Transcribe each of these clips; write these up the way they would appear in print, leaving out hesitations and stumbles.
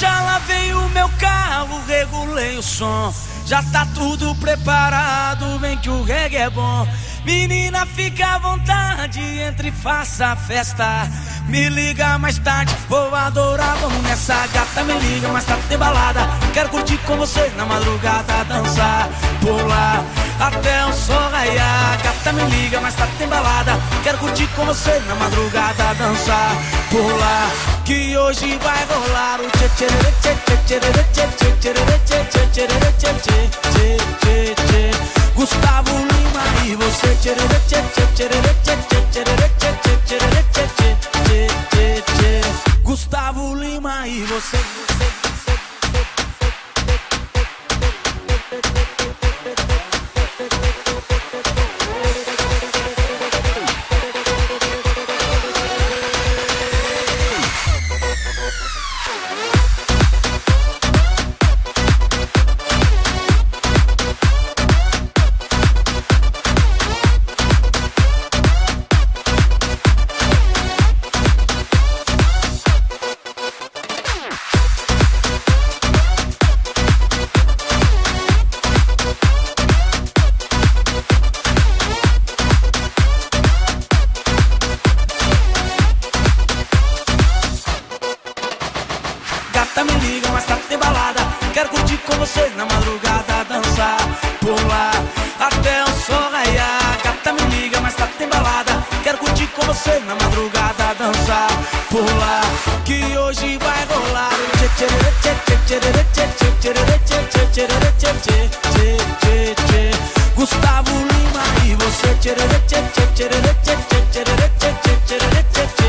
Já lavei o meu carro, regulei o som, já tá tudo preparado, vem que o reggae é bom. Menina, fica à vontade, entre e faça a festa. Me liga mais tarde, vou adorar, vamos nessa gata. Me liga mais tarde, tem balada, quero curtir com você na madrugada. Dançar, pular, até o sol raiar. Gata, me liga mais tarde, tem balada, quero curtir com você na madrugada. Dançar, pular, que hoje vai rolar o tchê-tchê-tchê, tchê-tchê-tchê, tchê-tchê-tchê, tchê-tchê-tchê, tchê-tchê-tchê, tchê-tchê-tchê. Gustavo Lima e você, tchê-tchê-tchê, tchê-tchê-tchê, tchê-tchê-tchê, tchê-tchê-tchê, tchê-tchê-tchê. Gustavo Lima e você. Me liga, mas tá tem balada, quero curtir com você na madrugada. Dançar, pular, até o sol raiar. Gata, me liga, mas tá tem balada, quero curtir com você na madrugada. Dançar, pular, que hoje vai rolar o tchê-tchê-tchê, tchê-tchê-tchê, tchê-tchê-tchê, tchê-tchê-tchê, tchê-tchê-tchê. Gustavo Lima e você, tchê-tchê-tchê, tchê-tchê-tchê, tchê-tchê-tchê, tchê-tchê-tchê, tchê-tchê-tchê.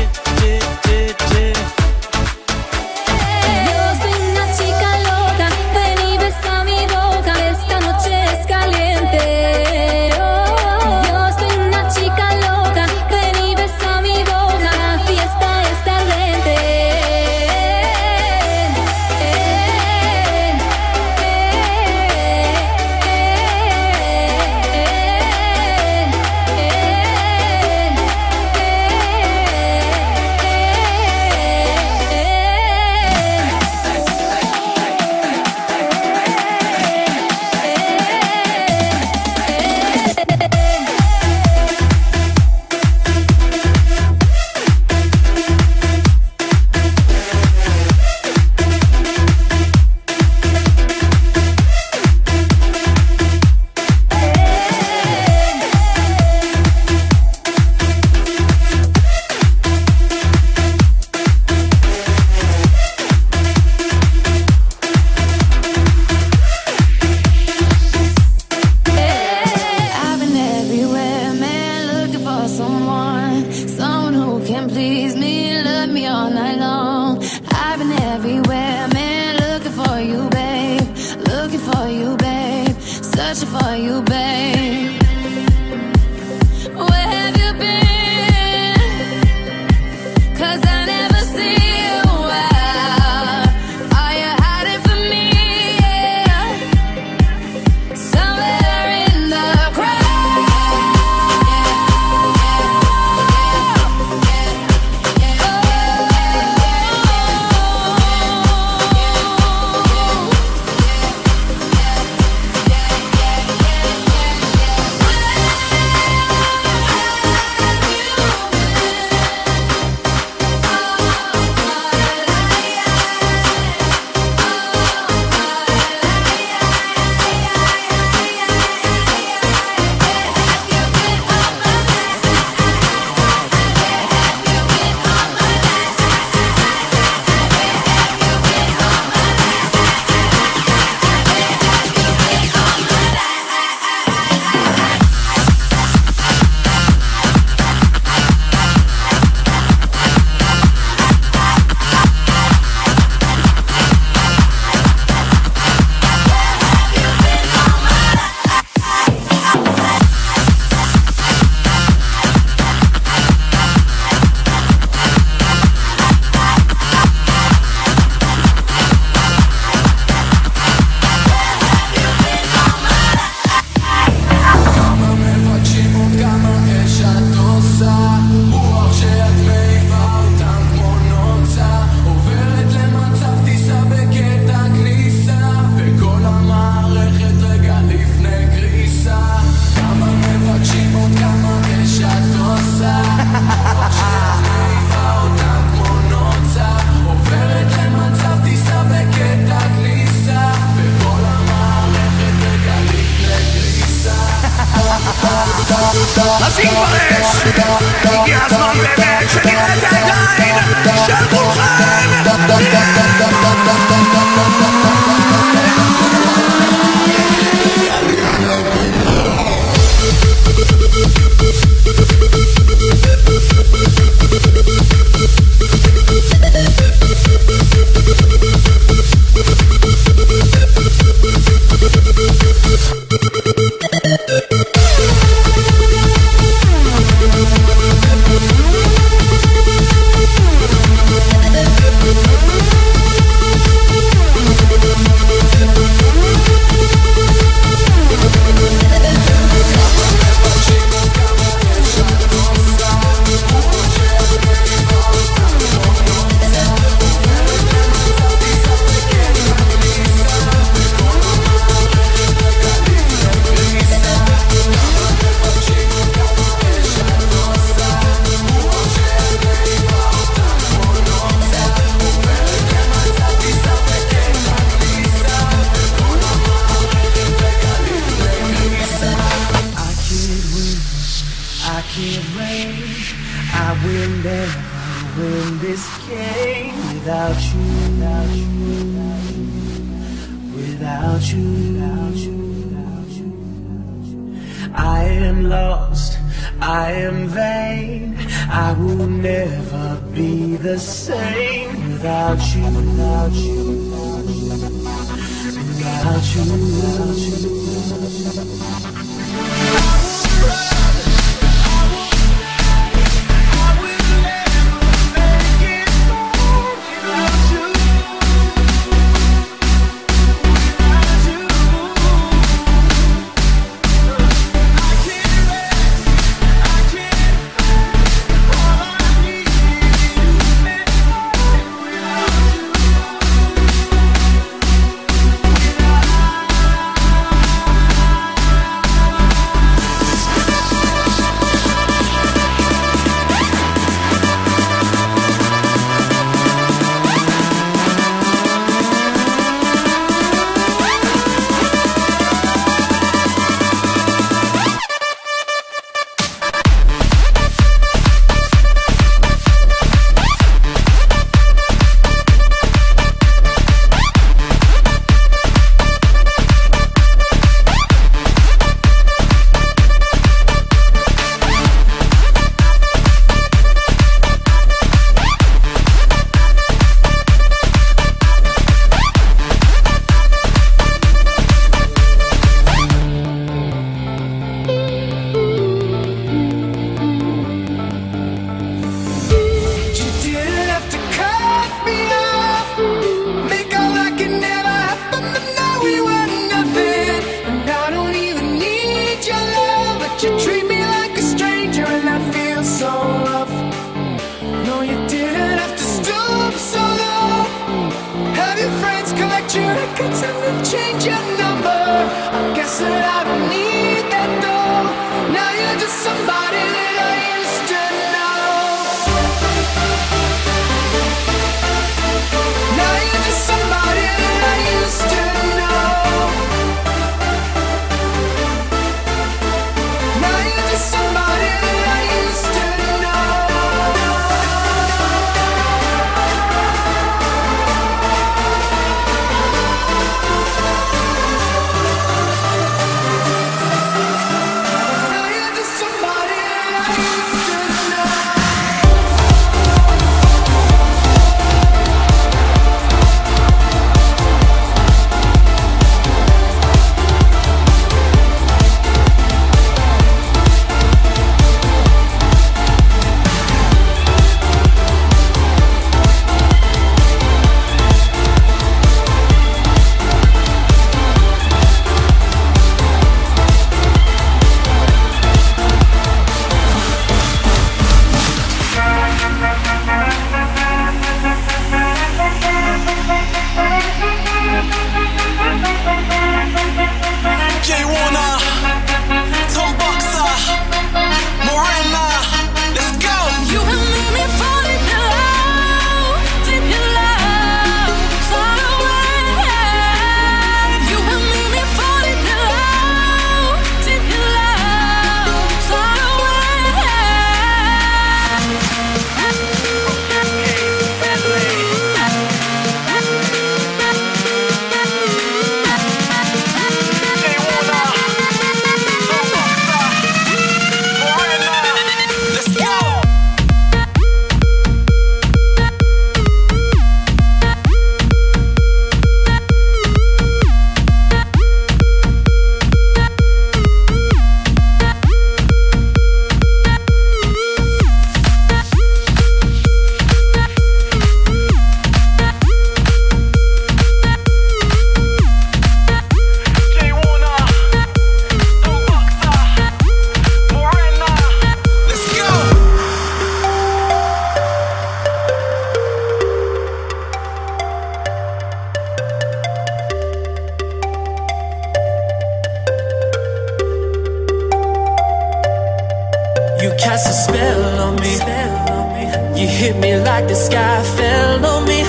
like the sky fell on me,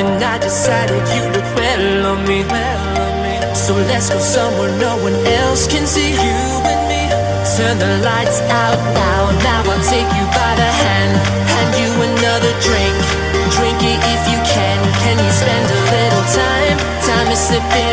and I decided you look well on me. So let's go somewhere no one else can see. You and me, turn the lights out now. Now I'll take you by the hand, hand you another drink. Drink it if you can. Can you spend a little time? Time is slipping.